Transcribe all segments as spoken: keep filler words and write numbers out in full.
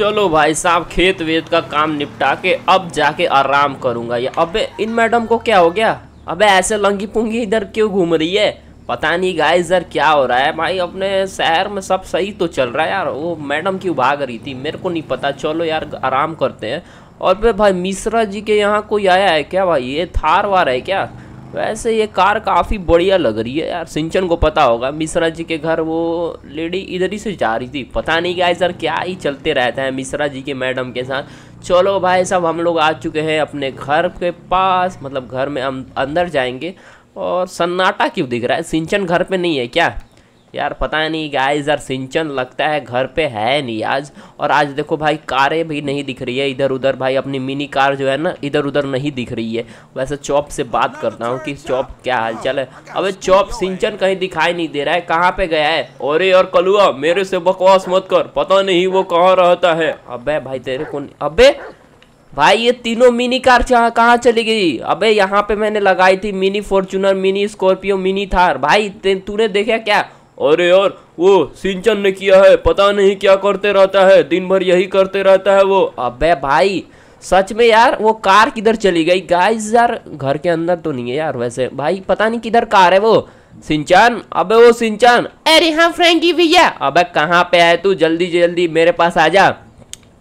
चलो भाई साहब खेत वेत का काम निपटा के अब जाके आराम करूंगा। ये अबे इन मैडम को क्या हो गया, अबे ऐसे लंगी पुंगी इधर क्यों घूम रही है? पता नहीं गाइस इधर क्या हो रहा है भाई, अपने शहर में सब सही तो चल रहा है यार, वो मैडम क्यों भाग रही थी मेरे को नहीं पता। चलो यार आराम करते हैं। और बे भाई मिश्रा जी के यहाँ कोई आया है क्या भाई? ये थार वार है क्या? वैसे ये कार काफ़ी बढ़िया लग रही है यार, सिंचन को पता होगा मिश्रा जी के घर वो लेडी इधर ही से जा रही थी। पता नहीं गाइस यार क्या ही चलते रहता है मिश्रा जी के मैडम के साथ। चलो भाई साहब हम लोग आ चुके हैं अपने घर के पास, मतलब घर में हम अंदर जाएंगे। और सन्नाटा क्यों दिख रहा है? सिंचन घर पे नहीं है क्या यार? पता नहीं गाइस यार सिंचन लगता है घर पे है नहीं आज। और आज देखो भाई कारें भी नहीं दिख रही है इधर उधर, भाई अपनी मिनी कार जो है ना इधर उधर नहीं दिख रही है। वैसे चॉप से बात करता हूँ कि चॉप क्या हालचाल है। अबे चॉप सिंचन कहीं दिखाई नहीं दे रहा है, कहाँ पे गया है? अरे और कलुआ मेरे से बकवास मत कर, पता नहीं वो कहाँ रहता है। अबे भाई तेरे को, अबे भाई ये तीनों मिनी कार कहाँ चली गई? अबे यहाँ पे मैंने लगाई थी mini Fortuner, mini Scorpio, mini Thar, भाई तूने देखा क्या? अरे और वो सिंचन ने किया है, पता नहीं क्या करते रहता है, दिन भर यही करते रहता है वो। अबे भाई सच में यार वो कार किधर चली गई? गाइस यार घर के अंदर तो नहीं है यार वैसे, भाई पता नहीं किधर कार है वो। सिंचन, अबे वो सिंचन, अरे हाँ फ्रैंकी भैया, अबे कहाँ पे है तू? जल्दी जल्दी मेरे पास आ जा।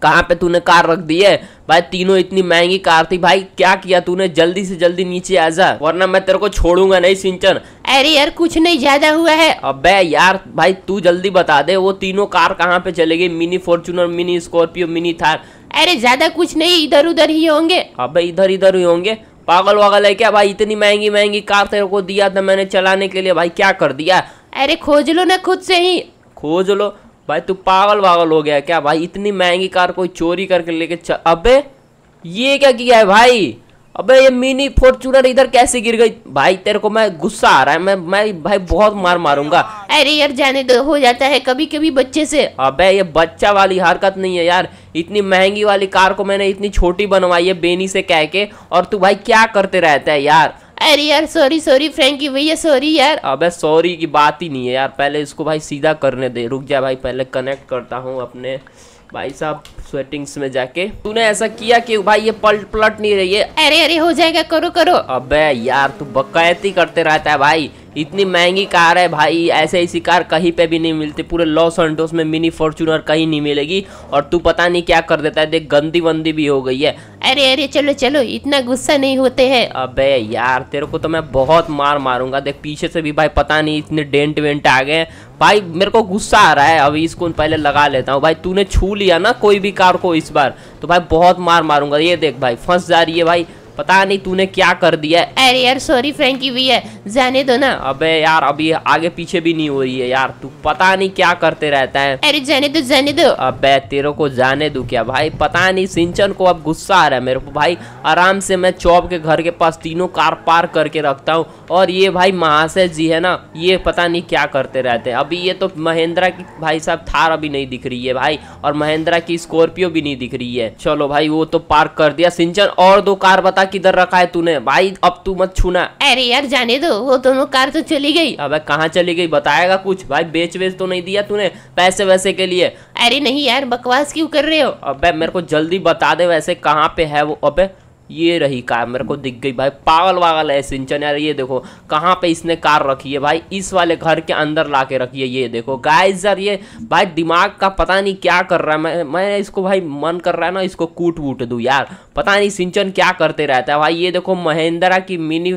कहाँ पे तूने कार रख दी है भाई? तीनों इतनी महंगी कार थी भाई, क्या किया तूने? जल्दी से जल्दी नीचे आ जा वरना मैं तेरे को छोड़ूंगा नहीं सिंचन। अरे यार कुछ नहीं ज्यादा हुआ है। अबे यार भाई तू जल्दी बता दे वो तीनों कार कहाँ पे चले गई, mini Fortuner, mini Scorpio, mini Thar? अरे ज्यादा कुछ नहीं, इधर उधर ही होंगे। अबे इधर इधर ही होंगे, पागल वागल है क्या भाई? इतनी महंगी महंगी कार तेरे को दिया था मैंने चलाने के लिए, भाई क्या कर दिया? अरे खोज लो ना खुद से ही। खोज लो भाई, तू पागल वागल हो गया क्या भाई? इतनी महंगी कार कोई चोरी करके लेके चल। अबे ये क्या किया है भाई? अबे ये मिनी फॉर्चूनर इधर कैसे गिर गई? भाई तेरे को मैं गुस्सा आ रहा है, मैं मैं भाई बहुत मार मारूंगा। अरे यार जाने दो, हो जाता है कभी कभी बच्चे से। अबे ये बच्चा वाली हरकत नहीं है यार, इतनी महंगी वाली कार को मैंने इतनी छोटी बनवाई है बेनी से कह के, और तू भाई क्या करते रहता है यार? अरे यार सॉरी सॉरी फ्रैंकी भैया, सॉरी यार। अबे सॉरी की बात ही नहीं है यार, पहले इसको भाई सीधा करने दे। रुक जा भाई, पहले कनेक्ट करता हूँ अपने भाई साहब सेटिंग्स में जाके। तूने ऐसा किया क्यों भाई? ये पलट पलट नहीं रही है। अरे अरे हो जाएगा, करो करो। अबे यार तू बकैती करते रहता है भाई, इतनी महंगी कार है भाई, ऐसे ऐसी कार कहीं पे भी नहीं मिलती, पूरे लॉस सैंटोस में मिनी फॉर्चूनर कहीं नहीं मिलेगी, और तू पता नहीं क्या कर देता है, देख गंदी वंदी भी हो गई है। अरे अरे चलो चलो, इतना गुस्सा नहीं होते हैं। अबे यार तेरे को तो मैं बहुत मार मारूंगा, देख पीछे से भी भाई पता नहीं इतने डेंट वेंट आ गए भाई, मेरे को गुस्सा आ रहा है। अभी इसको पहले लगा लेता हूँ। भाई तूने छू लिया ना कोई भी कार को इस बार तो भाई बहुत मार मारूंगा। ये देख भाई फंस जा रही है भाई, पता नहीं तूने क्या कर दिया है। अरे यार सॉरी फ्रैंकी भैया, जाने दो ना। अबे यार अभी आगे पीछे भी नहीं हो रही है यार, तू पता नहीं क्या करते रहता है। अरे जाने दो जाने दो। अबे तेरे को जाने दो क्या भाई? पता नहीं सिंचन को अब गुस्सा आ रहा है मेरे को भाई। आराम से मैं चौप के घर के पास तीनों कार पार्क करके रखता हूँ, और ये भाई महाशय जी है ना, ये पता नहीं क्या करते रहते हैं। अभी ये तो महिंद्रा की भाई साहब थार अभी नहीं दिख रही है भाई, और महिंद्रा की स्कॉर्पियो भी नहीं दिख रही है। चलो भाई वो तो पार्क कर दिया। सिंचन और दो कार बता किधर रखा है तूने? भाई अब तू मत छूना। अरे यार जाने दो, वो दोनों कार तो चली गई। अबे कहाँ चली गई बताएगा कुछ? भाई बेच बेच तो नहीं दिया तूने पैसे वैसे के लिए? अरे नहीं यार, बकवास क्यों कर रहे हो? अबे मेरे को जल्दी बता दे वैसे कहाँ पे है वो। अबे ये रही कार, मेरे को दिख गई भाई। पागल वागल है सिंचन यार, ये देखो कहाँ पे इसने कार रखी है भाई, इस वाले घर के अंदर ला के रखी है। ये देखो गाइस यार ये भाई दिमाग का पता नहीं क्या कर रहा है। मैं मैं इसको भाई मन कर रहा है ना इसको कूट वूट दूँ यार, पता नहीं सिंचन क्या करते रहता है भाई। ये देखो महिंद्रा की मिनी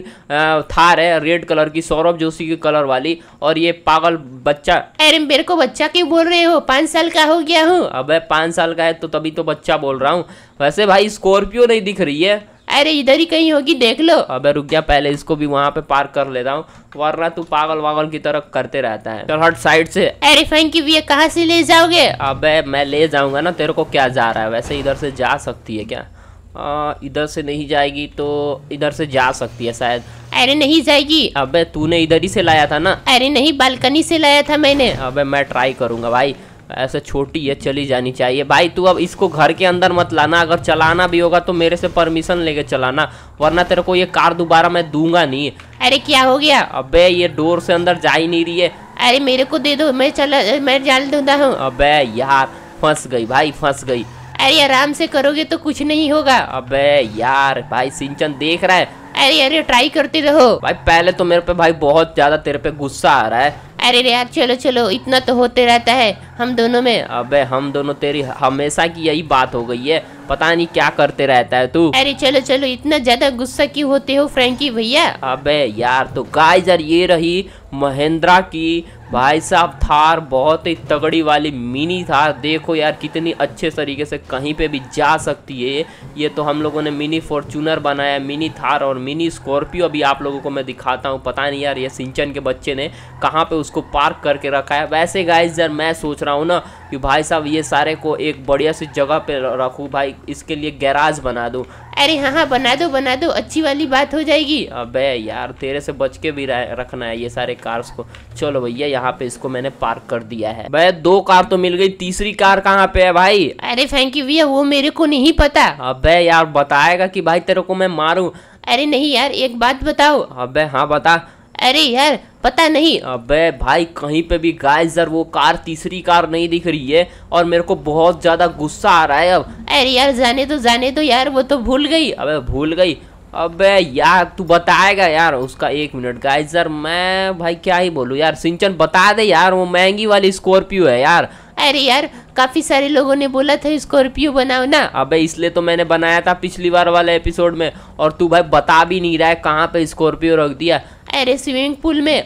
थार है रेड कलर की, सौरभ जोशी के कलर वाली, और ये पागल बच्चा। अरे मेरे को बच्चा क्यों बोल रहे हो? पाँच साल का हो गया हूँ। अब पाँच साल का है तो तभी तो बच्चा बोल रहा हूँ। वैसे भाई स्कॉर्पियो नहीं दिख रही है। अरे इधर ही कहीं होगी, देख लो। अबे रुक जा, पहले इसको भी वहाँ पे पार्क कर लेता हूँ, वरना तू पागल वागल की तरह करते रहता है। चल हट साइड से। अरे फ्रैंकी भैया कहाँ से ले जाओगे? अबे मैं ले जाऊँगा ना, तेरे को क्या जा रहा है? वैसे इधर से जा सकती है क्या? इधर से नहीं जाएगी तो इधर से जा सकती है शायद। अरे नहीं जाएगी। अबे तूने इधर ही से लाया था ना? अरे नहीं, बालकनी से लाया था मैंने। अबे मैं ट्राई करूँगा भाई, ऐसे छोटी है चली जानी चाहिए भाई। तू अब इसको घर के अंदर मत लाना, अगर चलाना भी होगा तो मेरे से परमिशन लेके चलाना, वरना तेरे को ये कार दोबारा मैं दूंगा नहीं। अरे क्या हो गया? अबे ये डोर से अंदर जा ही नहीं रही है। अरे मेरे को दे दो, मैं चला मैं जाल दूंगा हूँ। अबे यार फंस गई भाई, फंस गई। अरे आराम से करोगे तो कुछ नहीं होगा। अबे यार भाई शिनचन देख रहा है। अरे अरे ट्राई करते रहो भाई। पहले तो मेरे पे भाई बहुत ज्यादा तेरे पे गुस्सा आ रहा है। अरे यार चलो चलो, इतना तो होते रहता है हम दोनों में। अबे हम दोनों, तेरी हमेशा की यही बात हो गई है, पता नहीं क्या करते रहता है तू। अरे चलो चलो, इतना ज्यादा गुस्सा क्यों होते हो फ्रैंकी भैया? अबे यार, तो गाइस यार ये रही महिंद्रा की भाई साहब थार, बहुत ही तगड़ी वाली मिनी थार। देखो यार कितनी अच्छे तरीके से कहीं पे भी जा सकती है ये। तो हम लोगों ने मिनी फॉर्चूनर बनाया, मिनी थार और मिनी स्कॉर्पियो। अभी आप लोगों को मैं दिखाता हूँ। पता नहीं यार ये सिंचन के बच्चे ने कहाँ पे उसको पार्क करके रखा है। वैसे गाइस यार मैं सोच रहा हूँ ना कि भाई साहब ये सारे को एक बढ़िया सी जगह पे रखूँ भाई, इसके लिए गैराज बना दूँ। अरे हाँ हाँ बना दो बना दो, अच्छी वाली बात हो जाएगी। अबे यार तेरे से बच के भी रखना है ये सारे कार्स को। चलो भैया यहाँ पे इसको मैंने पार्क कर दिया है। भाई दो कार तो मिल गई, तीसरी कार कहाँ पे है भाई? अरे फ्रैंकी भैया वो मेरे को नहीं पता। अबे यार बताएगा कि भाई तेरे को मैं मारूँ। अरे नहीं यार एक बात बताओ। अबे हाँ बता। अरे यार पता नहीं। अबे भाई कहीं पे भी गाइस यार वो कार, तीसरी कार नहीं दिख रही है और मेरे को बहुत ज्यादा गुस्सा आ रहा है अब। अरे यार जाने दो जाने दो यार, वो तो भूल गई। अबे भूल गई? अबे यार तू बताएगा यार उसका। एक मिनट गाइस यार मैं भाई क्या ही बोलूँ यार, शिनचन बता दे यार। वो महंगी वाली स्कॉर्पियो है यार। अरे यार काफी सारे लोगों ने बोला था स्कॉर्पियो बनाओ ना। अबे इसलिए तो मैंने बनाया था पिछली बार वाले एपिसोड में, और तू भाई बता भी नहीं रहा है कहाँ पे स्कॉर्पियो रख दिया। अरे स्विमिंग पूल में।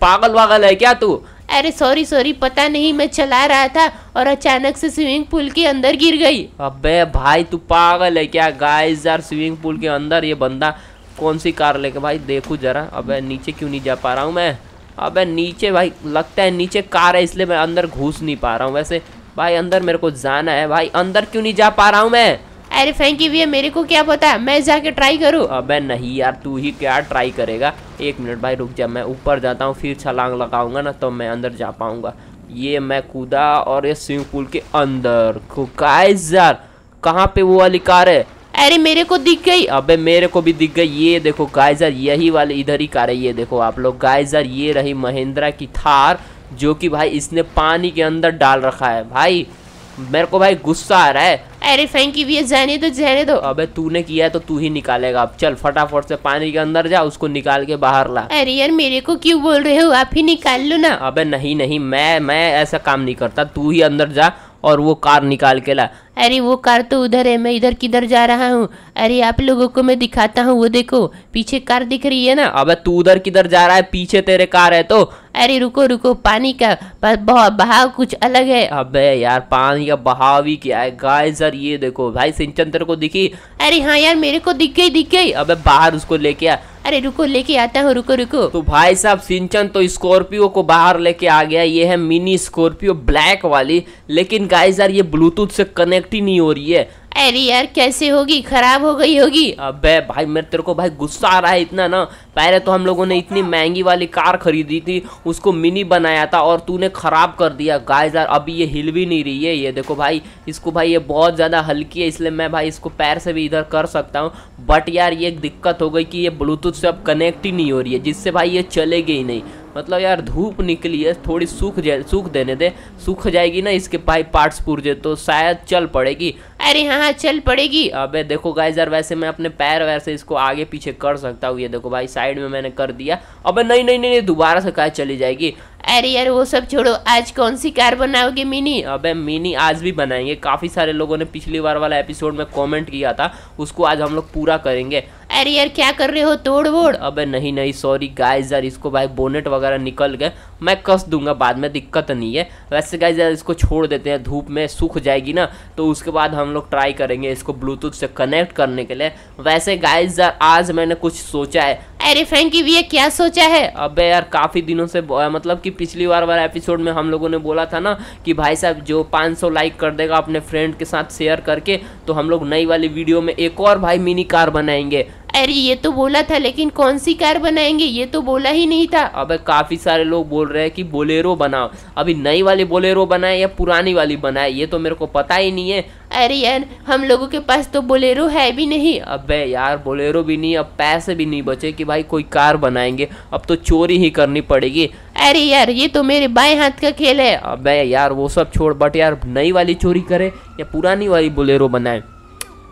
पागल वागल है क्या तू? अरे सॉरी सॉरी, पता नहीं मैं चला रहा था और अचानक से स्विमिंग पूल के अंदर गिर गई। अबे भाई तू पागल है क्या? गाइस यार स्विमिंग पूल के अंदर ये बंदा कौन सी कार लेके भाई, देखो जरा। अबे नीचे क्यों नहीं जा पा रहा हूँ मैं? अबे नीचे भाई लगता है नीचे कार है, इसलिए मैं अंदर घुस नहीं पा रहा हूँ। वैसे भाई अंदर मेरे को जाना है भाई, अंदर क्यों नहीं जा पा रहा हूँ मैं? अरे फ्रैंकी भैया मेरे को क्या पता, मैं जाके ट्राई करूँ। अबे नहीं यार तू ही क्या ट्राई करेगा। एक मिनट भाई रुक जा, मैं ऊपर जाता हूँ फिर छलांग लगाऊंगा ना तो मैं अंदर जा पाऊंगा। ये मैं कूदा और ये स्विमिंग पूल के अंदर। गाइस यार कहाँ पे वो वाली कार है? अरे मेरे को दिख गई। अबे मेरे को भी दिख गई। ये देखो गाइस यार यही वाली इधर ही कार है। ये देखो आप लोग गाइस यार ये रही महिंद्रा की थार, जो कि भाई इसने पानी के अंदर डाल रखा है। भाई मेरे को भाई गुस्सा आ रहा है। अरे फ्रैंकी भैया जाने दो जाने दो। अबे तूने किया है तो तू ही निकालेगा। अब चल फटाफट से पानी के अंदर जा, उसको निकाल के बाहर ला। अरे यार मेरे को क्यों बोल रहे हो, आप ही निकाल लो ना। अबे नहीं नहीं मैं मैं ऐसा काम नहीं करता, तू ही अंदर जा और वो कार निकाल के ला। अरे वो कार तो उधर है, मैं इधर किधर जा रहा हूँ। अरे आप लोगों को मैं दिखाता हूँ, वो देखो पीछे कार दिख रही है ना। अबे तू उधर किधर जा रहा है, पीछे तेरे कार है तो। अरे रुको रुको, पानी का बहाव कुछ अलग है। अबे यार पानी का बहाव ही क्या है? गाइस यार ये देखो भाई शिनचन तेरे को दिखी? अरे हाँ यार मेरे को दिख गई दिख गई। अबे बाहर उसको लेके आ। अरे रुको लेके आता हूँ, रुको रुको। तो भाई साहब शिनचन तो स्कॉर्पियो को बाहर लेके आ गया। ये है मिनी स्कॉर्पियो ब्लैक वाली, लेकिन गाइस यार ये ब्लूटूथ से कनेक्ट ही नहीं हो रही है। अरे यार कैसे होगी, खराब हो गई होगी। अबे भाई मेरे तेरे को भाई गुस्सा आ रहा है इतना ना। पहले तो हम लोगों ने इतनी महंगी वाली कार खरीदी थी, उसको मिनी बनाया था और तूने खराब कर दिया। गाइस यार अभी ये हिल भी नहीं रही है। ये देखो भाई इसको भाई ये बहुत ज़्यादा हल्की है, इसलिए मैं भाई इसको पैर से भी इधर कर सकता हूँ। बट यार ये दिक्कत हो गई कि ये ब्लूटूथ से अब कनेक्ट ही नहीं हो रही है, जिससे भाई ये चलेगी ही नहीं। मतलब यार धूप निकली है, थोड़ी सूख जाए, सूख देने दे। सूख जाएगी ना इसके भाई पार्ट्स पुर्जे, तो शायद चल पड़ेगी। अरे हाँ हाँ चल पड़ेगी। अबे देखो गाइस यार वैसे मैं अपने पैर वैसे इसको आगे पीछे कर सकता हूँ। ये देखो भाई साइड में मैंने कर दिया। अबे नहीं नहीं नहीं दोबारा से कार चली जाएगी। अरे यार वो सब छोड़ो, आज कौन सी कार बनाओगे? मिनी। अबे मिनी आज भी बनाएंगे। काफ़ी सारे लोगों ने पिछली बार वाला एपिसोड में कमेंट किया था, उसको आज हम लोग पूरा करेंगे। अरे यार क्या कर रहे हो, तोड़ वोड़? अबे नहीं नहीं सॉरी गाइस यार, इसको भाई बोनेट वगैरह निकल गए, मैं कस दूंगा बाद में, दिक्कत नहीं है। वैसे गाइस यार इसको छोड़ देते हैं, धूप में सूख जाएगी ना तो उसके बाद हम लोग ट्राई करेंगे इसको ब्लूटूथ से कनेक्ट करने के लिए। वैसे गाइस यार आज मैंने कुछ सोचा है। अरे फ्रैंकी भैया क्या सोचा है? अबे यार काफ़ी दिनों से मतलब कि पिछली बार वाला एपिसोड में हम लोगों ने बोला था ना कि भाई साहब जो पाँच सौ लाइक कर देगा अपने फ्रेंड के साथ शेयर करके, तो हम लोग नई वाली वीडियो में एक और भाई मिनी कार बनाएंगे। अरे ये तो बोला था, लेकिन कौन सी कार बनाएंगे ये तो बोला ही नहीं था। अबे काफ़ी सारे लोग बोल रहे हैं कि बोलेरो बनाओ। अभी नई वाली बोलेरो बनाए या पुरानी वाली बनाए ये तो मेरे को पता ही नहीं है। अरे यार हम लोगों के पास तो बोलेरो है भी नहीं। अबे यार बोलेरो भी नहीं, अब पैसे भी नहीं बचे कि भाई कोई कार बनाएंगे, अब तो चोरी ही करनी पड़ेगी। अरे यार ये तो मेरे बाएं हाथ का खेल है। अबे यार वो सब छोड़, बट यार नई वाली चोरी करे या पुरानी वाली बोलेरो बनाए?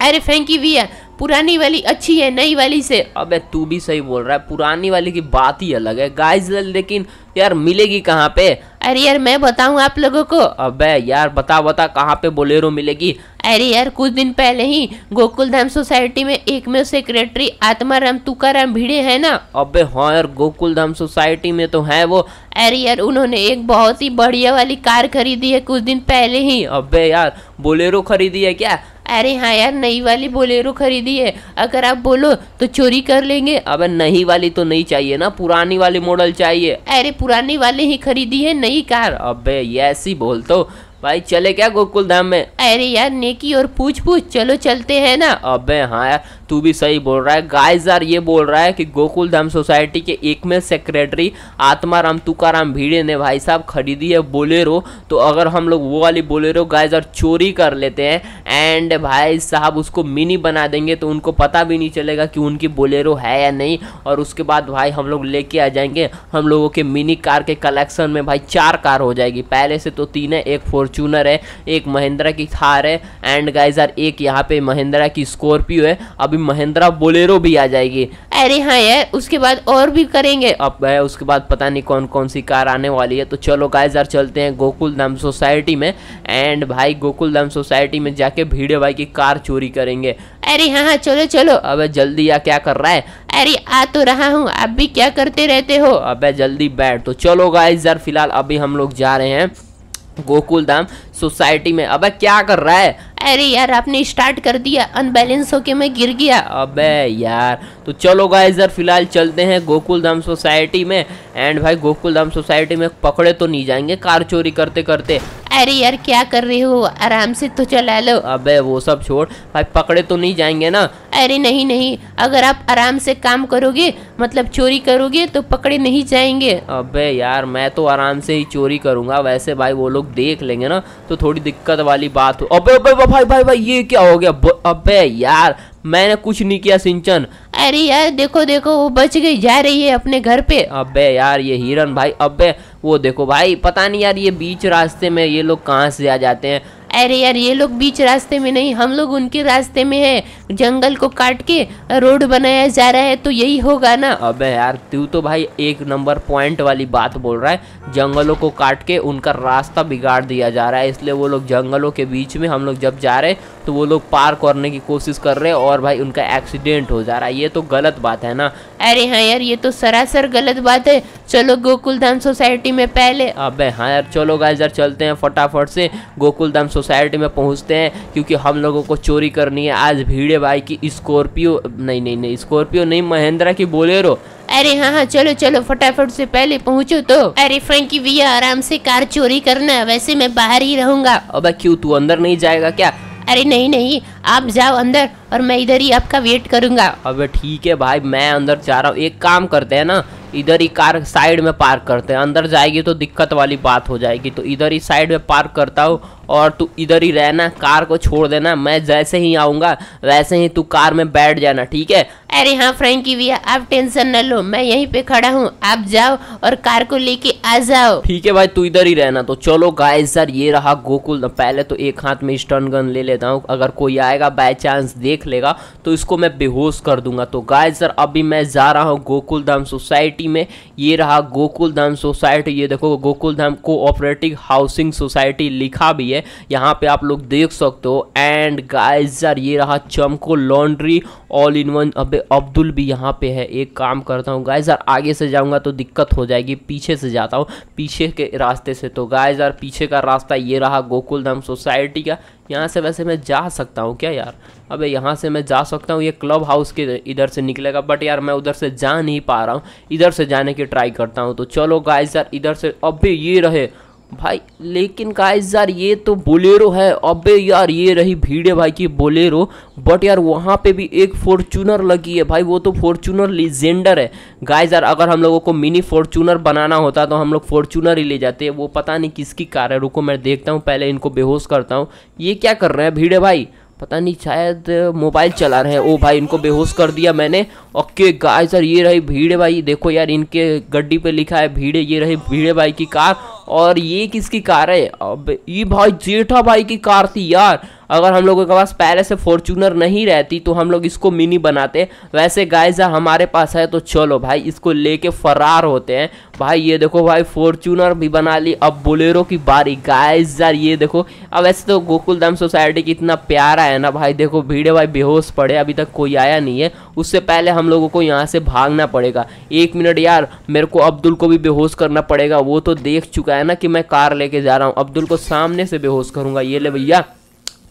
अरे फ्रैंकी भैया पुरानी वाली अच्छी है नई वाली से। अबे तू भी सही बोल रहा है, पुरानी वाली की बात ही अलग है गाइस। लेकिन यार मिलेगी कहाँ पे? अरे यार मैं बताऊँ आप लोगों को। अबे यार बता बता कहाँ पे बोलेरो मिलेगी? अरे यार कुछ दिन पहले ही गोकुलधाम सोसाइटी में एक में सेक्रेटरी आत्माराम तुकाराम भिड़े है ना। अबे हाँ यार गोकुलधाम सोसाइटी में तो है वो। अरे यार उन्होंने एक बहुत ही बढ़िया वाली कार खरीदी है कुछ दिन पहले ही। अबे यार बोलेरो खरीदी है क्या? अरे हाँ यार नई वाली बोलेरो खरीदी है, अगर आप बोलो तो चोरी कर लेंगे। अब नई वाली तो नहीं चाहिए ना, पुरानी वाली मॉडल चाहिए। अरे पुरानी वाली ही खरीदी है नई कार। अबे ऐसी बोल तो भाई, चले क्या गोकुलधाम में? अरे यार नेकी और पूछ पूछ, चलो चलते हैं ना। अबे हाँ यार तू भी सही बोल रहा है। गाइस यार ये बोल रहा है कि गोकुलधाम सोसाइटी के एक में सेक्रेटरी आत्माराम तुकाराम भिड़े ने भाई साहब खरीदी है बोलेरो, तो अगर हम लोग वो वाली बोलेरो गाइस यार चोरी कर लेते हैं एंड भाई साहब उसको मिनी बना देंगे तो उनको पता भी नहीं चलेगा कि उनकी बोलेरो है या नहीं, और उसके बाद भाई हम लोग लेके आ जाएंगे। हम लोगों के मिनी कार के कलेक्शन में भाई चार कार हो जाएगी, पहले से तो तीन है, एक फॉर्चूनर है, एक महिंद्रा की थार है एंड गाइस यार एक यहाँ पे महिंद्रा की स्कॉर्पियो है, अभी महिंद्रा बोलेरो भी आ जाएगी। अरे हाँ यार उसके बाद और भी करेंगे। अब उसके बाद पता नहीं कौन कौन सी कार आने वाली है। तो चलो गाइस यार चलते हैं गोकुलधाम सोसाइटी में एंड भाई गोकुलधाम सोसाइटी में जाके भिड़े भाई की कार चोरी करेंगे। अरे हाँ हाँ चलो चलो। अबे जल्दी या क्या कर रहा है? अरे आ तो रहा हूँ, आप भी क्या करते रहते हो? अबे जल्दी बैठ। तो चलो गाइस यार फिलहाल अभी हम लोग जा रहे हैं गोकुलधाम सोसाइटी में। अबे क्या कर रहा है? अरे यार आपने स्टार्ट कर दिया, अनबैलेंस होके मैं गिर गया। अबे यार तो चलो गाइस यार फिलहाल चलते हैं गोकुलधाम सोसाइटी में एंड भाई गोकुलधाम सोसाइटी में पकड़े तो नहीं जाएंगे कार चोरी करते करते। अरे यार क्या कर रहे हो, आराम से तो चला लो। अबे वो सब छोड़, भाई पकड़े तो नहीं जाएंगे ना? अरे नहीं नहीं, अगर आप आराम से काम करोगे मतलब चोरी करोगे तो पकड़े नहीं जाएंगे। अबे यार मैं तो आराम से ही चोरी करूँगा, वैसे भाई वो लोग देख लेंगे ना तो थोड़ी दिक्कत वाली बात हो। अबे अबे भाई भाई भाई ये क्या हो गया? अबे यार मैंने कुछ नहीं किया शिनचन। अरे यार देखो देखो वो बच गई, जा रही है अपने घर पे। अबे यार ये हिरन भाई, अबे वो देखो भाई, पता नहीं यार ये बीच रास्ते में ये लोग कहाँ से आ जाते हैं। अरे यार ये लोग बीच रास्ते में नहीं, हम लोग उनके रास्ते में है, जंगल को काट के रोड बनाया जा रहा है तो यही होगा ना। अबे यार तू तो भाई एक नंबर पॉइंट वाली बात बोल रहा है, जंगलों को काट के उनका रास्ता बिगाड़ दिया जा रहा है, इसलिए वो लोग जंगलों के बीच में हम लोग जब जा रहे हैं तो वो लोग पार करने की कोशिश कर रहे हैं और भाई उनका एक्सीडेंट हो जा रहा है, ये तो गलत बात है ना। अरे हाँ यार ये तो सरासर गलत बात है, चलो गोकुलधाम सोसाइटी में पहले। अबे हाँ यार चलो गाइस यार चलते हैं फटाफट से गोकुलधाम सोसाइटी में पहुंचते हैं, क्योंकि हम लोगों को चोरी करनी है आज भिड़े भाई की स्कॉर्पियो, नहीं नहीं नहीं स्कॉर्पियो नहीं, महिंद्रा की बोलेरो। अरे हाँ हाँ चलो चलो फटाफट से पहले पहुँचो तो। अरे फ्रैंकी भैया आराम से कार चोरी करना, वैसे मैं बाहर ही रहूँगा। अबे क्यों, तू अंदर नहीं जाएगा क्या? अरे नहीं नहीं आप जाओ अंदर और मैं इधर ही आपका वेट करूंगा। अबे ठीक है भाई मैं अंदर जा रहा हूँ, एक काम करते हैं ना इधर ही कार साइड में पार्क करते हैं, अंदर जाएगी तो दिक्कत वाली बात हो जाएगी, तो इधर ही साइड में पार्क करता हूँ और तू इधर ही रहना, कार को छोड़ देना, मैं जैसे ही आऊँगा वैसे ही तू कार में बैठ जाना, ठीक है? अरे हाँ फ्रैंकी भैया आप टेंशन ना लो, मैं यहीं पे खड़ा हूँ, आप जाओ और कार को लेके आ जाओ। ठीक है भाई तू इधर ही रहना। तो चलो गाइस यार ये रहा गोकुल, पहले तो एक हाथ में स्टन गन ले लेता हूँ, अगर कोई आएगा बाय चांस देख लेगा तो इसको मैं बेहोश कर दूंगा। तो गाइस यार अभी मैं जा रहा हूँ गोकुलधाम सोसाइटी में, ये रहा गोकुलधाम सोसाइटी, ये देखो गोकुलधाम कोऑपरेटिव हाउसिंग सोसाइटी लिखा भी है यहाँ पे, आप लोग देख सकते हो। एंड गाइस यार ये रहा चमको लॉन्ड्री ऑल इन वन, अबे अब्दुल भी यहाँ पे है, एक काम करता हूँ गाइस यार आगे से जाऊँगा तो दिक्कत हो जाएगी, पीछे से जाता हूँ पीछे के रास्ते से। तो गाइस यार पीछे का रास्ता ये रहा गोकुलधाम सोसाइटी का, यहाँ से वैसे मैं जा सकता हूँ क्या यार? अबे यहाँ से मैं जा सकता हूँ, ये क्लब हाउस के इधर से निकलेगा, बट यार मैं उधर से जा नहीं पा रहा हूँ, इधर से जाने की ट्राई करता हूँ। तो चलो गाइस यार इधर से, अबे ये रहे, भाई। लेकिन गाइस यार ये तो बोलेरो है। अबे यार ये रही भीड़े भाई की बोलेरो, बट यार वहाँ पे भी एक फॉर्चूनर लगी है भाई। वो तो फॉर्चूनर लीजेंडर है गाइस यार। अगर हम लोगों को मिनी फॉर्चूनर बनाना होता तो हम लोग फॉर्चूनर ही ले जाते। वो पता नहीं किसकी कार है, रुको मैं देखता हूँ, पहले इनको बेहोश करता हूँ। ये क्या कर रहे हैं भीड़े भाई, पता नहीं शायद मोबाइल चला रहे हैं। ओ भाई इनको बेहोश कर दिया मैंने। ओके गाइस यार ये रही भीड़े भाई, देखो यार इनके गड्डी पे लिखा है भीड़े। ये रही भीड़े भाई की कार, और ये किसकी कार है? अब ये भाई जेठा भाई की कार थी यार। अगर हम लोगों के पास पहले से फॉर्चूनर नहीं रहती तो हम लोग इसको मिनी बनाते। वैसे गाइस हमारे पास है तो चलो भाई इसको लेके फरार होते हैं भाई। ये देखो भाई फॉर्चूनर भी बना ली, अब बोलेरो की बारी। गाइस यार ये देखो, अब वैसे तो गोकुलधाम सोसाइटी कितना प्यारा है ना भाई। देखो भीड़े भाई बेहोश पड़े, अभी तक कोई आया नहीं है। उससे पहले हम लोगों को यहाँ से भागना पड़ेगा। एक मिनट यार, मेरे को अब्दुल को भी बेहोश करना पड़ेगा। वो तो देख चुका है ना कि मैं कार लेके जा रहा हूँ। अब्दुल को सामने से बेहोश करूँगा। ये ले भैया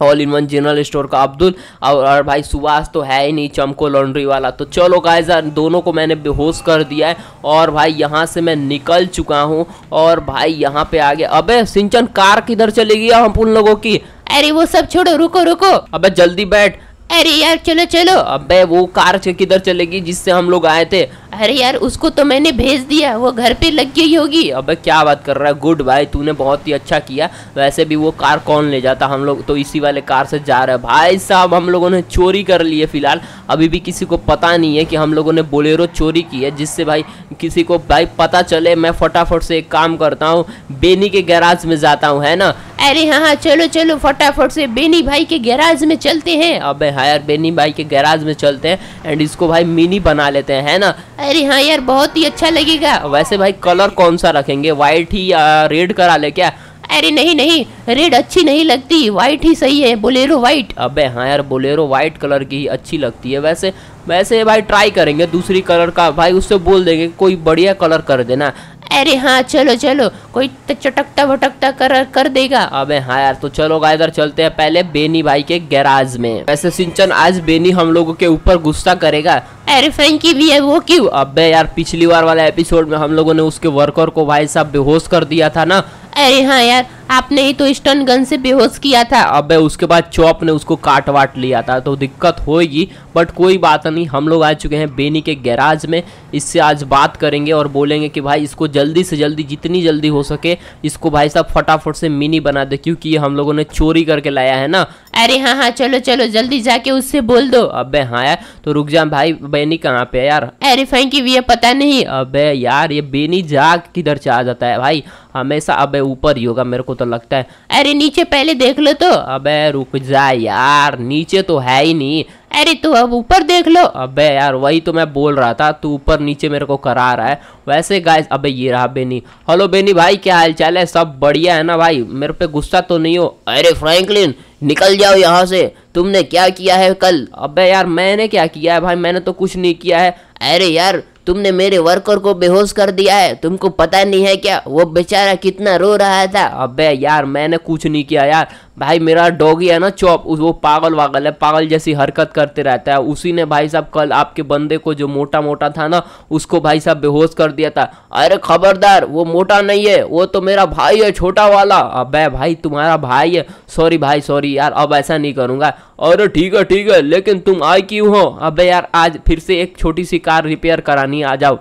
all in one general store का अब्दुल। और भाई सुभाष तो है ही नहीं, चमको लॉन्ड्री वाला। तो चलो गाइस यार दोनों को मैंने बेहोश कर दिया है, और भाई यहाँ से मैं निकल चुका हूँ। और भाई यहाँ पे आ गया। अबे सिंचन कार किधर चली गई हम उन लोगों की? अरे वो सब छोड़ो, रुको रुको, अबे जल्दी बैठ। अरे यार चलो चलो। अबे वो कार किधर चलेगी जिससे हम लोग आए थे? अरे यार उसको तो मैंने भेज दिया, वो घर पे लग गई होगी। अबे क्या बात कर रहा है, गुड भाई तूने बहुत ही अच्छा किया। वैसे भी वो कार कौन ले जाता, हम लोग तो इसी वाले कार से जा रहे हैं। भाई साहब हम लोगों ने चोरी कर ली है। फिलहाल अभी भी किसी को पता नहीं है कि हम लोगों ने बोलेरो चोरी की है। जिससे भाई किसी को भाई पता चले, मैं फटाफट से एक काम करता हूँ, बेनी के गैराज में जाता हूँ, है ना? अरे हाँ हाँ चलो चलो, फटाफट से बेनी भाई के गैराज में चलते हैं। अब हाँ यार बेनी भाई के गैराज में चलते हैं एंड इसको भाई मिनी बना लेते हैं, है ना? अरे हाँ यार बहुत ही अच्छा लगेगा। वैसे भाई कलर कौन सा रखेंगे, वाइट ही या रेड करा ले क्या? अरे नहीं नहीं, रेड अच्छी नहीं लगती, वाइट ही सही है, बोलेरो वाइट। अबे हाँ यार बोलेरो वाइट कलर की ही अच्छी लगती है। वैसे वैसे भाई ट्राई करेंगे दूसरी कलर का, भाई उससे बोल देंगे कोई बढ़िया कलर कर देना। अरे हाँ चलो चलो, कोई चटकता भटकता कर कर देगा। अबे हाँ यार, तो चलो गाइस इधर चलते हैं पहले बेनी भाई के गैराज में। वैसे सिंचन आज बेनी हम लोगों के ऊपर गुस्सा करेगा। अरे फ्रैंकी भी है, वो क्यों? अबे यार पिछली बार वाला एपिसोड में हम लोगों ने उसके वर्कर को भाई साहब बेहोश कर दिया था ना। अरे हाँ यार आपने ही तो स्टन गन से बेहोश किया था। अबे उसके बाद चॉप ने उसको काट वाट लिया था, तो दिक्कत होगी, बट कोई बात नहीं। हम लोग आ चुके हैं बेनी के गैराज में, इससे आज बात करेंगे और बोलेंगे कि भाई इसको जल्दी से जल्दी, जितनी जल्दी हो सके, इसको भाई साहब फटाफट से मिनी बना दे, क्योंकि ये हम लोगों ने चोरी करके लाया है ना। अरे हाँ हाँ चलो चलो, जल्दी जाके उससे बोल दो। अबे हाँ यार, तो रुक जा भाई, बेनी कहाँ पे है यार? अरे फ्रैंकी भैया पता नहीं। अबे यार ये बेनी जाग किधर से आ जाता है भाई, हमेशा अबे ऊपर ही होगा मेरे को तो लगता है। अरे नीचे पहले देख लो तो। अबे रुक जा यार, नीचे तो है ही नहीं। अरे तो अब ऊपर देख लो। अबे यार वही तो मैं बोल रहा था, तू ऊपर नीचे मेरे को करा रहा है। वैसे गाइस अबे ये रहा बेनी। हेलो बेनी भाई, क्या हाल चाल है? सब बढ़िया है ना भाई, मेरे पे गुस्सा तो नहीं हो? अरे फ्रैंकलिन निकल जाओ यहाँ से, तुमने क्या किया है कल? अबे यार मैंने क्या किया है भाई, मैंने तो कुछ नहीं किया है। अरे यार तुमने मेरे वर्कर को बेहोश कर दिया है, तुमको पता नहीं है क्या? वो बेचारा कितना रो रहा था। अबे यार मैंने कुछ नहीं किया यार, भाई मेरा डॉगी है ना चॉप, वो पागल वागल है, पागल जैसी हरकत करते रहता है। उसी ने भाई साहब कल आपके बंदे को जो मोटा मोटा था ना, उसको भाई साहब बेहोश कर दिया था। अरे खबरदार, वो मोटा नहीं है, वो तो मेरा भाई है छोटा वाला। अबे भाई तुम्हारा भाई है, सॉरी भाई सॉरी यार, अब ऐसा नहीं करूँगा। अरे ठीक है ठीक है, लेकिन तुम आए क्यों हो? अबे यार आज फिर से एक छोटी सी कार रिपेयर करानी, आ जाओ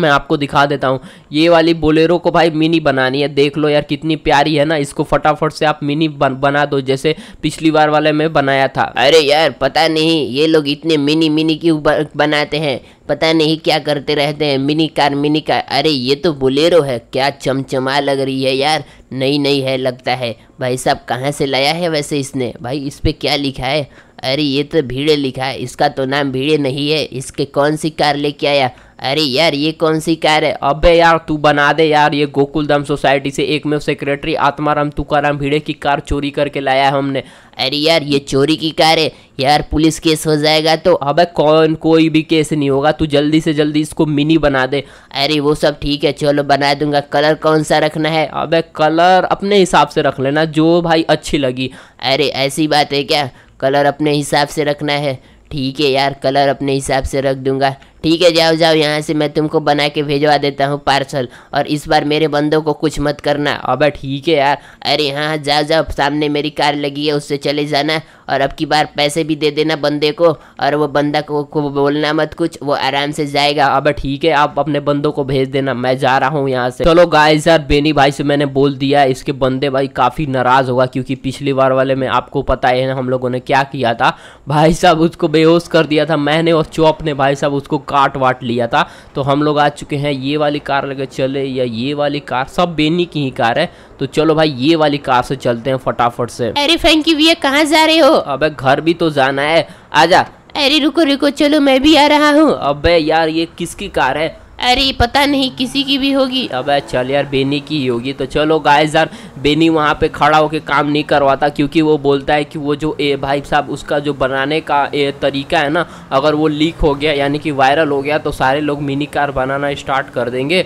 मैं आपको दिखा देता हूँ। ये वाली बोलेरो को भाई मिनी बनानी है, देख लो यार कितनी प्यारी है ना, इसको फटाफट से आप मिनी बन, बना दो, जैसे पिछली बार वाले में बनाया था। अरे यार पता नहीं ये लोग इतने मिनी मिनी क्यों बनाते हैं, पता नहीं क्या करते रहते हैं, मिनी कार मिनी कार। अरे ये तो बोलेरो है, क्या चमचमा लग रही है यार, नई नई है लगता है। भाई साहब कहाँ से लाया है वैसे इसने? भाई इस पर क्या लिखा है? अरे ये तो भीड़े लिखा है, इसका तो नाम भीड़े नहीं है, इसके कौन सी कार लेके आया? अरे यार ये कौन सी कार है? अबे यार तू बना दे यार, ये गोकुलधाम सोसाइटी से एक में सेक्रेटरी आत्माराम तुकाराम भिड़े की कार चोरी करके लाया है हमने। अरे यार ये चोरी की कार है यार, पुलिस केस हो जाएगा तो। अबे कौन, कोई भी केस नहीं होगा, तू जल्दी से जल्दी इसको मिनी बना दे। अरे वो सब ठीक है, चलो बना दूंगा। कलर कौन सा रखना है? अबे कलर अपने हिसाब से रख लेना, जो भाई अच्छी लगी। अरे ऐसी बात है क्या, कलर अपने हिसाब से रखना है? ठीक है यार, कलर अपने हिसाब से रख दूंगा। ठीक है जाओ जाओ यहाँ से, मैं तुमको बना के भिजवा देता हूँ पार्सल, और इस बार मेरे बंदों को कुछ मत करना। अबे ठीक है यार, अरे हाँ जाओ जाओ, सामने मेरी कार लगी है उससे चले जाना, और अब की बार पैसे भी दे देना बंदे को, और वो बंदा को, को बोलना मत कुछ, वो आराम से जाएगा। अब ठीक है, आप अपने बंदों को भेज देना, मैं जा रहा हूँ यहाँ से। चलो गाइस यार, बेनी भाई से मैंने बोल दिया, इसके बंदे भाई काफ़ी नाराज़ होगा, क्योंकि पिछली बार वाले में आपको पता है ना हम लोगों ने क्या किया था, भाई साहब उसको बेहोश कर दिया था मैंने, और चॉप ने भाई साहब उसको काट वाट लिया था। तो हम लोग आ चुके हैं, ये वाली कार लेकर चले, या ये वाली कार, सब बेनी की ही कार है, तो चलो भाई ये वाली कार से चलते हैं फटाफट से। अरे फ्रैंकी भैया कहाँ जा रहे हो? अबे घर भी तो जाना है, आजा। अरे रुको रुको, चलो मैं भी आ रहा हूँ। अबे यार ये किसकी कार है? अरे पता नहीं, किसी की भी होगी। अबे चल यार, बेनी की ही होगी। तो चलो गाइस यार, बेनी वहाँ पे खड़ा होके काम नहीं करवाता, क्योंकि वो बोलता है कि वो जो ए भाई साहब उसका जो बनाने का ए तरीका है ना, अगर वो लीक हो गया यानी कि वायरल हो गया तो सारे लोग मिनी कार बनाना स्टार्ट कर देंगे,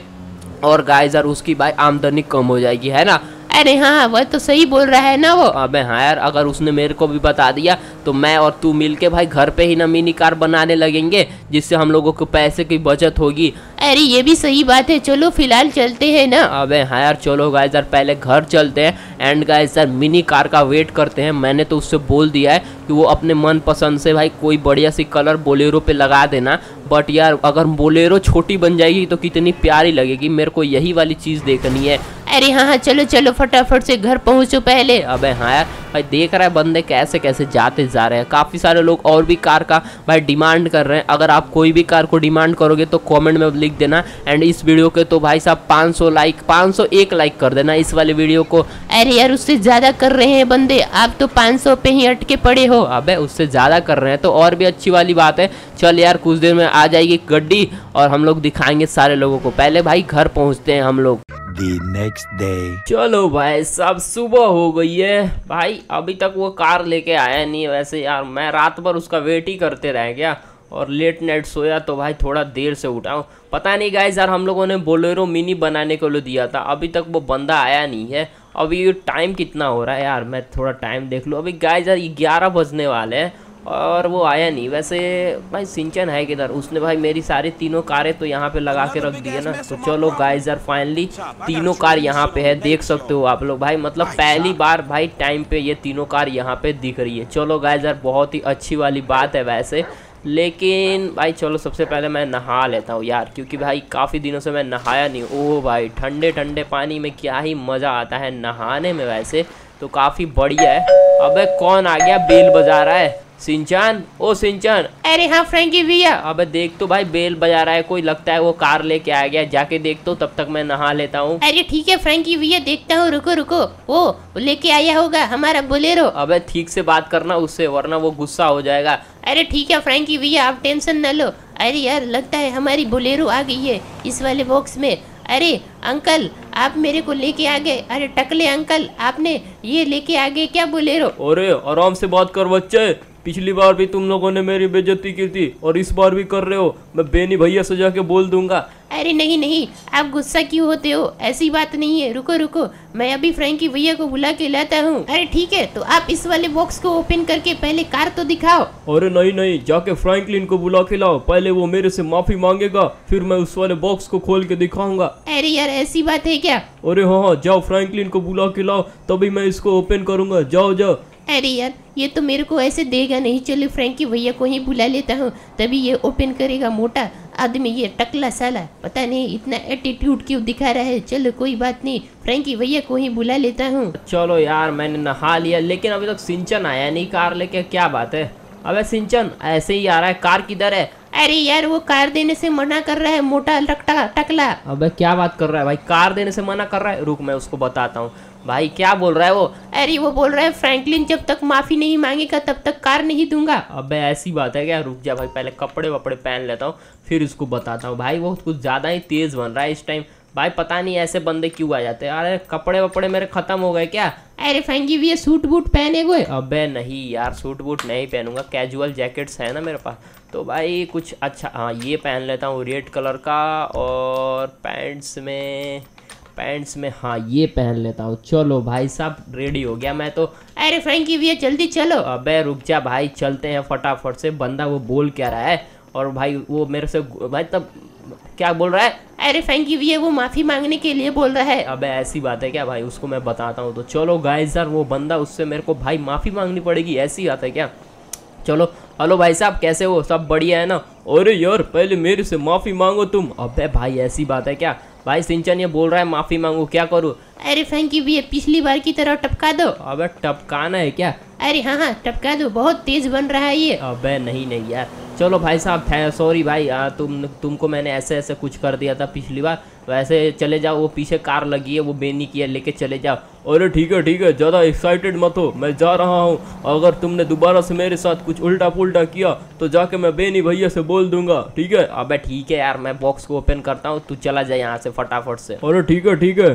और गाइस यार उसकी भाई आमदनी कम हो जाएगी, है ना। अरे हाँ वह तो सही बोल रहा है ना वो। अबे हाँ यार, अगर उसने मेरे को भी बता दिया तो मैं और तू मिलके भाई घर पे ही ना मिनी कार बनाने लगेंगे, जिससे हम लोगों को पैसे की बचत होगी। अरे ये भी सही बात है, चलो फिलहाल चलते हैं ना। अबे हाँ यार, चलो गाइस यार पहले घर चलते हैं, एंड गाइस यार मिनी कार का वेट करते हैं। मैंने तो उससे बोल दिया है कि वो अपने मनपसंद से भाई कोई बढ़िया सी कलर बोलेरो पे लगा देना, बट यार अगर बोलेरो छोटी बन जाएगी तो कितनी प्यारी लगेगी, मेरे को यही वाली चीज़ देखनी है। अरे हाँ हाँ चलो चलो फटाफट से घर पहुँचो पहले। अबे हाँ यार, भाई देख रहा है बंदे कैसे कैसे जाते जा रहे हैं, काफ़ी सारे लोग और भी कार का भाई डिमांड कर रहे हैं। अगर आप कोई भी कार को डिमांड करोगे तो कमेंट में लिख देना, एंड इस वीडियो के तो भाई साहब पाँच सौ लाइक पाँच सौ एक लाइक कर देना इस वाले वीडियो को। अरे यार उससे ज़्यादा कर रहे हैं बंदे, आप तो पाँच सौ पे ही अटके पड़े हो। अबे उससे ज़्यादा कर रहे हैं तो और भी अच्छी वाली बात है। चल यार कुछ देर में आ जाएगी गड्डी और हम लोग दिखाएंगे सारे लोगों को, पहले भाई घर पहुँचते हैं हम लोग। The next day. चलो भाई सब सुबह हो गई है, भाई अभी तक वो कार लेके आया नहीं। वैसे यार मैं रात भर उसका वेट ही करते रह गया, और लेट नाइट सोया तो भाई थोड़ा देर से उठा हूँ। पता नहीं गाइस यार, हम लोगों ने बोलेरो मिनी बनाने के लिए दिया था, अभी तक वो बंदा आया नहीं है। अभी टाइम कितना हो रहा है यार, मैं थोड़ा टाइम देख लूँ। अभी गाइस यार ग्यारह बजने वाले हैं और वो आया नहीं। वैसे भाई सिंचन है किधर? उसने भाई मेरी सारी तीनों कारें तो यहाँ पे लगा के रख दी है ना। तो चलो गाइस यार फाइनली तीनों कार यहाँ पे है, देख सकते हो आप लोग। भाई मतलब पहली बार भाई टाइम पे ये तीनों कार यहाँ पे दिख रही है। चलो गाइस यार बहुत ही अच्छी वाली बात है वैसे, लेकिन भाई चलो सबसे पहले मैं नहा लेता हूँ यार, क्योंकि भाई काफ़ी दिनों से मैं नहाया नहीं। ओह भाई ठंडे ठंडे पानी में क्या ही मज़ा आता है नहाने में, वैसे तो काफ़ी बढ़िया है। अबे कौन आ गया बेल बजा रहा है? सिंचन, ओ सिंचन। अरे हाँ फ्रैंकी भैया। अबे देख तो भाई बेल बजा रहा है कोई, लगता है वो कार लेके आ गया, जाके देख तो, तब तक मैं नहा लेता हूँ। अरे ठीक है फ्रैंकी भैया, देखता हूँ, रुको रुको। वो लेके आया होगा हमारा बोलेरो। अबे ठीक से बात करना उससे, वरना वो गुस्सा हो जाएगा। अरे ठीक है फ्रैंकी भैया, आप टेंशन न लो। अरे यार लगता है हमारी बोलेरो आ गई है इस वाले बॉक्स में। अरे अंकल आप मेरे को लेके आ गए। अरे टकले अंकल आपने ये लेके आ गए क्या बोलेरो? अरे आराम से बात कर बच्चे, पिछली बार भी तुम लोगों ने मेरी बेइज्जती की थी और इस बार भी कर रहे हो, मैं बेनी भैया से जाके बोल दूंगा। अरे नहीं नहीं, आप गुस्सा क्यों होते हो, ऐसी बात नहीं है। रुको रुको, मैं अभी फ्रैंकी भैया को बुला के लाता हूँ। अरे ठीक है, तो आप इस वाले बॉक्स को ओपन करके पहले कार तो दिखाओ। अरे नहीं नहीं, जाके फ्रैंकलिन को बुला के लाओ, पहले वो मेरे से माफी मांगेगा, फिर मैं उस वाले बॉक्स को खोल के दिखाऊंगा। अरे यार ऐसी बात है क्या? अरे हाँ हाँ, जाओ फ्रैंकलिन को बुला के लाओ, तभी मैं इसको ओपन करूंगा, जाओ जाओ। अरे यार ये तो मेरे को ऐसे देगा नहीं, चलो फ्रैंकी भैया को ही बुला लेता हूँ, तभी ये ओपन करेगा। मोटा आदमी ये टकला साला, पता नहीं इतना एटीट्यूड क्यों दिखा रहा है। चलो कोई बात नहीं, फ्रैंकी भैया को ही बुला लेता हूँ। चलो यार मैंने नहा लिया, लेकिन अभी तक सिंचन आया नहीं कार लेके, क्या बात है? अबे सिंचन ऐसे ही आ रहा है, कार किधर है? अरे यार वो कार देने से मना कर रहा है मोटा लकटा टकला। अबे क्या बात कर रहा है भाई, कार देने से मना कर रहा है? रुक मैं उसको बताता हूँ। भाई क्या बोल रहा है वो? अरे वो बोल रहा है फ्रैंकलिन जब तक माफी नहीं मांगेगा तब तक कार नहीं दूंगा। अबे ऐसी बात है क्या? रुक जा भाई, पहले कपड़े वपड़े पहन लेता हूँ फिर उसको बताता हूँ। भाई वो कुछ ज़्यादा ही तेज़ बन रहा है इस टाइम, भाई पता नहीं ऐसे बंदे क्यों आ जाते हैं। अरे कपड़े वपड़े मेरे ख़त्म हो गए क्या? अरे फ्रैंकी भैया सूट बूट पहने हुए? अबे नहीं यार सूट बूट नहीं पहनूंगा, कैजुअल जैकेट्स है ना मेरे पास, तो भाई कुछ अच्छा हाँ ये पहन लेता हूँ, रेड कलर का। और पैंट्स में पैंट्स में हाँ ये पहन लेता हूँ। चलो भाई साहब रेडी हो गया मैं तो। अरे फ्रैंकी भैया जल्दी चलो। अबे रुक जा भाई, चलते हैं फटाफट से, बंदा वो बोल क्या रहा है। और भाई वो मेरे से भाई तब क्या बोल रहा है, अरे फ्रैंकी भी है वो माफ़ी मांगने के लिए बोल रहा है। अबे ऐसी बात है क्या भाई, उसको मैं बताता हूँ। तो चलो गाइस यार वो बंदा, उससे मेरे को भाई माफ़ी मांगनी पड़ेगी, ऐसी बात है क्या। चलो हेलो भाई साहब कैसे हो, सब बढ़िया है ना। अरे यार पहले मेरे से माफ़ी मांगो तुम। अबे भाई ऐसी बात है क्या भाई, सिंचन ये बोल रहा है माफ़ी मांगो, क्या करूँ। अरे फ्रैंकी भी ये पिछली बार की तरह टपका दो। अबे टपकाना है क्या, अरे हाँ हाँ टपका दो, बहुत तेज बन रहा है ये। अबे नहीं नहीं यार, चलो भाई साहब थैंक सॉरी भाई, आ, तुम तुमको मैंने ऐसे ऐसे कुछ कर दिया था पिछली बार, वैसे चले जाओ, वो पीछे कार लगी है वो बेनी की है, लेके चले जाओ। अरे ठीक है ठीक है, ज़्यादा एक्साइटेड मत हो, मैं जा रहा हूँ। अगर तुमने दोबारा से मेरे साथ कुछ उल्टा पुल्टा किया तो जाके मैं बेनी भैया से बोल दूंगा, ठीक है। अबे ठीक है यार, मैं बॉक्स को ओपन करता हूँ, तू चला जाए यहाँ से फटाफट से। अरे ठीक है ठीक है,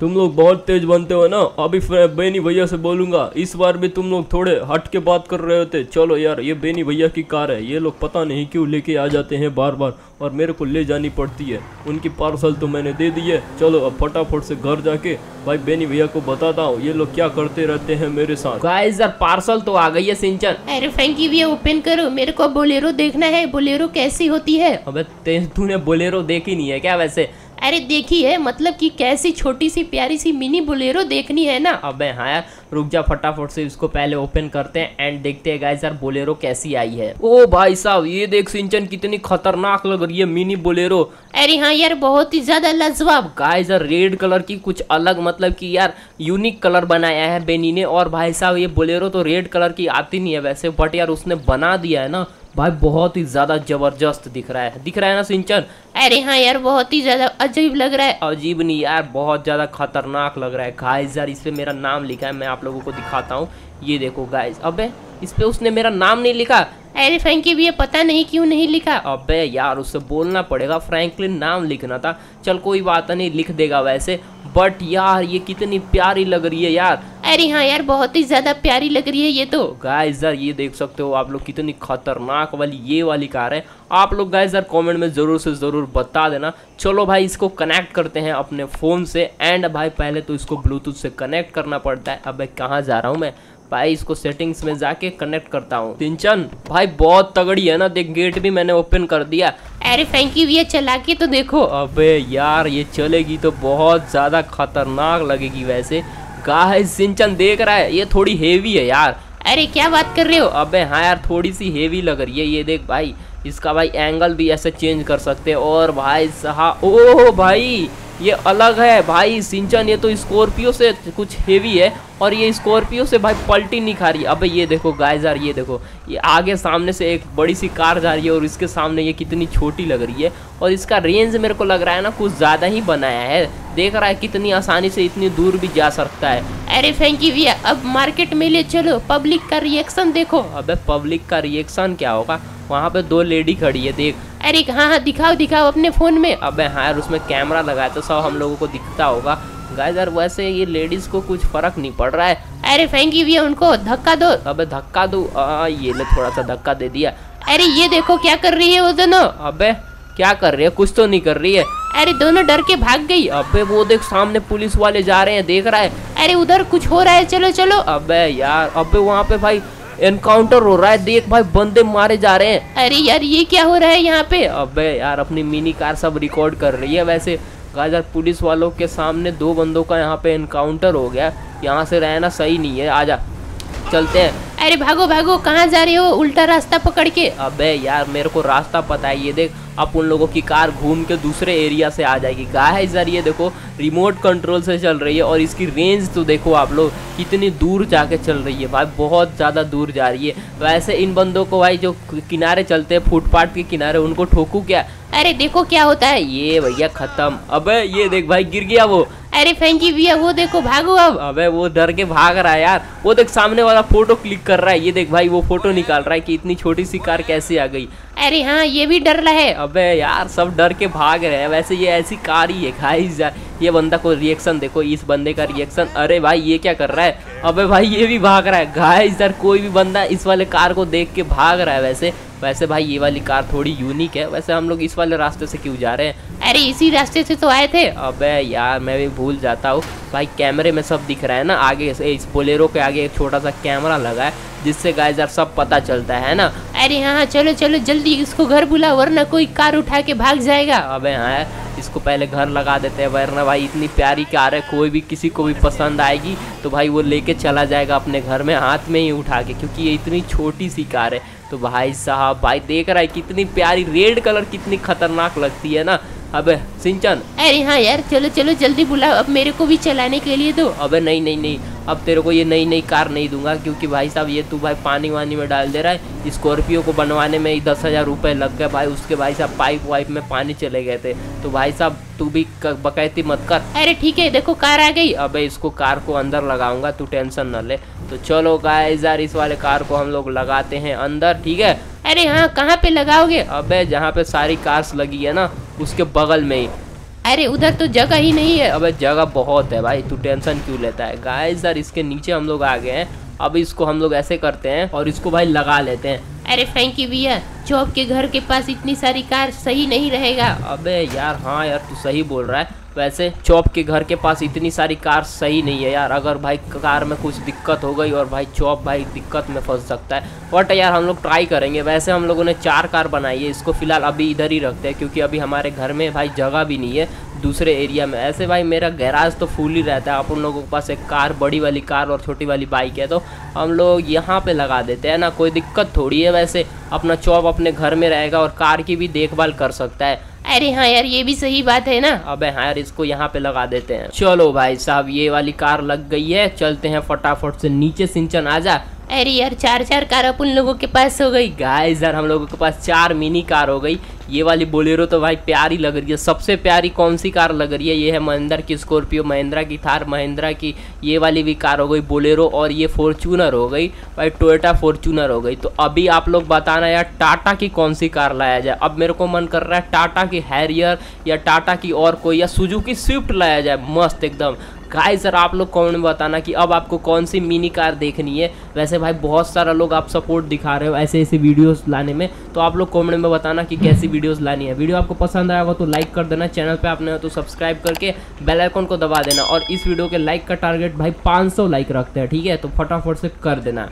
तुम लोग बहुत तेज बनते हो ना, अभी बेनी भैया से बोलूँगा। इस बार भी तुम लोग थोड़े हट के बात कर रहे होते। चलो यार ये बेनी भैया की कार है, ये लोग पता नहीं क्यों लेके आ जाते हैं बार बार और मेरे को ले जानी पड़ती है। उनकी पार्सल तो मैंने दे दी है, चलो अब फटाफट से घर जाके भाई बेनी भैया को बताता हूँ ये लोग क्या करते रहते हैं मेरे साथ। गाइस यार पार्सल तो आ गई है सिंचन। अरे फ्रैंकी भैया ओपन करो, मेरे को बोलेरो देखना है, बोलेरो कैसी होती है। अब तूने बोलेरो देखी नहीं है क्या वैसे। अरे देखी है, मतलब कि कैसी छोटी सी प्यारी सी मिनी बोलेरो देखनी है ना। अबे हाँ यार रुक जा, फटाफट से इसको पहले ओपन करते हैं एंड देखते हैं गाइस यार बोलेरो कैसी आई है। ओ भाई साहब ये देख सिंचन, कितनी खतरनाक लग रही है मिनी बोलेरो। अरे हाँ यार बहुत ही ज्यादा लाजवाब। गाइस यार रेड कलर की कुछ अलग, मतलब कि यार यूनिक कलर बनाया है बेनी ने। और भाई साहब ये बोलेरो तो रेड कलर की आती नहीं है वैसे, बट यार उसने बना दिया है ना भाई, बहुत ही ज़्यादा ज़बरदस्त दिख रहा है, दिख रहा है ना सिंचन। अरे हाँ यार बहुत ही ज़्यादा अजीब लग रहा है, अजीब नहीं यार बहुत ज़्यादा खतरनाक लग रहा है। गाइस यार इस पर मेरा नाम लिखा है, मैं आप लोगों को दिखाता हूँ, ये देखो गाइस। अबे इस पर उसने मेरा नाम नहीं लिखा। अरे फ्रैंकी भी ये पता नहीं क्यों नहीं लिखा। अबे यार उससे बोलना पड़ेगा, फ्रैंकलिन नाम लिखना था, चल कोई बात नहीं लिख देगा वैसे। बट यार ये कितनी प्यारी लग रही है यार। अरे हाँ यार बहुत ही ज़्यादा प्यारी लग रही है ये तो। गाइस यार ये देख सकते हो आप लोग, कितनी खतरनाक वाली ये वाली कार है। आप लोग गाइस यार कमेंट में ज़रूर से ज़रूर बता देना। चलो भाई इसको कनेक्ट करते हैं अपने फ़ोन से एंड भाई पहले तो इसको ब्लूटूथ से कनेक्ट करना पड़ता है। अब कहाँ जा रहा हूँ मैं भाई, इसको सेटिंग्स में जाके कनेक्ट करता हूँ। सिंचन भाई बहुत तगड़ी है ना, देख गेट भी मैंने ओपन कर दिया। अरे फ्रैंकी भैया चला के तो देखो। अबे यार ये चलेगी तो बहुत ज़्यादा खतरनाक लगेगी वैसे। गाइस सिंचन देख रहा है, ये थोड़ी हेवी है यार। अरे क्या बात कर रहे हो। अबे हाँ यार थोड़ी सी हेवी लग रही है। ये देख भाई इसका भाई एंगल भी ऐसे चेंज कर सकते हैं। और भाई साहब ओ भाई ये अलग है भाई सिंचन, ये तो स्कॉर्पियो से कुछ हेवी है और ये स्कॉर्पियो से भाई पलटी नहीं खा रही। अबे ये देखो गाइस यार, ये देखो ये आगे सामने से एक बड़ी सी कार जा रही है और इसके सामने ये कितनी छोटी लग रही है। और इसका रेंज मेरे को लग रहा है ना कुछ ज़्यादा ही बनाया है, देख रहा है कितनी आसानी से इतनी दूर भी जा सकता है। अरे फ्रैंकी भैया अब मार्केट में ले चलो, पब्लिक का रिएक्शन देखो। अबे पब्लिक का रिएक्शन क्या होगा, वहाँ पे दो लेडी खड़ी है देख। अरे हाँ हाँ दिखाओ दिखाओ अपने फ़ोन में। अबे हाँ यार उसमें कैमरा लगाया तो सब हम लोगों को दिखता होगा। गाइस यार वैसे ये लेडीज़ को कुछ फ़र्क नहीं पड़ रहा है। अरे फ्रैंकी भैया उनको धक्का दो। अबे धक्का दो, ये ले थोड़ा सा धक्का दे दिया। अरे ये देखो क्या कर रही है वो दोनों। अबे क्या कर रही है, कुछ तो नहीं कर रही है। अरे दोनों डर के भाग गई। अबे वो देख सामने पुलिस वाले जा रहे हैं, देख रहा है। अरे उधर कुछ हो रहा है, चलो चलो। अबे यार अबे वहाँ पे भाई एनकाउंटर हो रहा है, देख भाई बंदे मारे जा रहे हैं। अरे यार ये क्या हो रहा है यहाँ पे। अबे यार अपनी मिनी कार सब रिकॉर्ड कर रही है वैसे। गाइस यार पुलिस वालों के सामने दो बंदों का यहाँ पे एनकाउंटर हो गया, यहाँ से रहना सही नहीं है, आजा चलते हैं। अरे भागो भागो, कहाँ जा रहे हो उल्टा रास्ता पकड़ के। अबे यार मेरे को रास्ता पता है। ये देख आप उन लोगों की कार घूम के दूसरे एरिया से आ जाएगी। गाइस यार ये देखो रिमोट कंट्रोल से चल रही है और इसकी रेंज तो देखो आप लोग कितनी दूर जाके चल रही है भाई, बहुत ज़्यादा दूर जा रही है। वैसे इन बंदों को भाई जो किनारे चलते हैं फुटपाथ के किनारे, उनको ठोकू क्या। अरे देखो क्या होता है, ये भैया खत्म। अबे ये देख भाई गिर गया वो। अरे फ्रैंकी भैया वो देखो भागो अब। अबे वो डर के भाग रहा है यार, वो देख सामने वाला फोटो क्लिक कर रहा है। ये देख भाई वो फोटो निकाल रहा है कि इतनी छोटी सी कार कैसे आ गई। अरे हाँ ये भी डर रहा है। अबे यार सब डर के भाग रहे हैं वैसे, ये ऐसी कार ही है। गाइस यार ये बंदा को रिएक्शन देखो, इस बंदे का रिएक्शन। अरे भाई ये क्या कर रहा है। अबे भाई ये भी भाग रहा है। गाइस यार कोई भी बंदा इस वाले कार को देख के भाग रहा है वैसे। वैसे भाई ये वाली कार थोड़ी यूनिक है। वैसे हम लोग इस वाले रास्ते से क्यों जा रहे हैं। अरे इसी रास्ते से तो आए थे। अबे यार मैं भी भूल जाता हूँ भाई, कैमरे में सब दिख रहा है ना। आगे इस बोलेरो के आगे एक छोटा सा कैमरा लगा है जिससे गाइस यार सब पता चलता है ना। अरे हाँ चलो चलो जल्दी इसको घर बुला वरना कोई कार उठा के भाग जाएगा। अबे हाँ इसको पहले घर लगा देते हैं वरना भाई इतनी प्यारी कार है कोई भी किसी को भी पसंद आएगी तो भाई वो लेके चला जाएगा अपने घर में हाथ में ही उठा के, क्योंकि ये इतनी छोटी सी कार है। तो भाई साहब भाई देख रहा है कितनी प्यारी रेड कलर कितनी खतरनाक लगती है ना। अबे सिंचन अरे हाँ यार चलो चलो जल्दी बुलाओ अब मेरे को भी चलाने के लिए दो। अबे नहीं नहीं नहीं अब तेरे को ये नई नई कार नहीं दूंगा क्योंकि भाई साहब ये तू भाई पानी वानी में डाल दे रहा है। स्कॉर्पियो को बनवाने में ही दस हज़ार रुपये लग गए भाई, उसके भाई साहब पाइप वाइप में पानी चले गए थे। तो भाई साहब तू भी बकैती मत कर। अरे ठीक है देखो कार आ गई। अबे इसको कार को अंदर लगाऊंगा तू टेंशन न ले। तो चलो गाइस यार इस वाले कार को हम लोग लगाते हैं अंदर, ठीक है। अरे हाँ कहाँ पे लगाओगे? अबे जहाँ पे सारी कार्स लगी है ना उसके बगल में ही। अरे उधर तो जगह ही नहीं है। अबे जगह बहुत है भाई तू टेंशन क्यों लेता है। गाइस यार इसके नीचे हम लोग आ गए हैं। अब इसको हम लोग ऐसे करते हैं और इसको भाई लगा लेते हैं। अरे फ्रैंकी भैया चौप के घर के पास इतनी सारी कार सही नहीं रहेगा। अबे यार हाँ यार तू सही बोल रहा है, वैसे चौप के घर के पास इतनी सारी कार सही नहीं है यार। अगर भाई कार में कुछ दिक्कत हो गई और भाई चौप भाई दिक्कत में फंस सकता है। बट यार हम लोग ट्राई करेंगे। वैसे हम लोगों ने चार कार बनाई है, इसको फिलहाल अभी इधर ही रखते हैं क्योंकि अभी हमारे घर में भाई जगह भी नहीं है दूसरे एरिया में। ऐसे भाई मेरा गैराज तो फुल ही रहता है। आप उन लोगों के पास एक कार बड़ी वाली कार और छोटी वाली बाइक है तो हम लोग यहाँ पे लगा देते हैं ना, कोई दिक्कत थोड़ी है। वैसे अपना चौप अपने घर में रहेगा और कार की भी देखभाल कर सकता है। अरे हाँ यार ये भी सही बात है ना। अबे हाँ यार इसको यहाँ पे लगा देते हैं। चलो भाई साहब ये वाली कार लग गई है, चलते हैं फटाफट से नीचे। सिंचन आ जा। अरे यार चार चार कार अपन लोगों के पास हो गई। गाइस यार हम लोगों के पास चार मिनी कार हो गई। ये वाली बोलेरो तो भाई प्यारी लग रही है। सबसे प्यारी कौन सी कार लग रही है? ये है महिंद्रा की स्कॉर्पियो, महिंद्रा की थार, महिंद्रा की ये वाली भी कार हो गई बोलेरो, और ये फॉर्चूनर हो गई भाई टोयोटा फॉर्चूनर हो गई। तो अभी आप लोग बताना यार टाटा की कौन सी कार लाया जाए। अब मेरे को मन कर रहा है टाटा की हैरियर या टाटा की और कोई या सुजुकी स्विफ्ट लाया जाए मस्त एकदम। गाइस सर आप लोग कमेंट में बताना कि अब आपको कौन सी मिनी कार देखनी है। वैसे भाई बहुत सारा लोग आप सपोर्ट दिखा रहे हो ऐसे ऐसे वीडियोस लाने में, तो आप लोग कमेंट में बताना कि कैसी वीडियोस लानी है। वीडियो आपको पसंद आया हो तो लाइक कर देना, चैनल पे आपने हो तो सब्सक्राइब करके बेल आइकन को दबा देना। और इस वीडियो के लाइक का टारगेट भाई पाँच सौ लाइक रखते हैं, ठीक है, तो फटाफट से कर देना।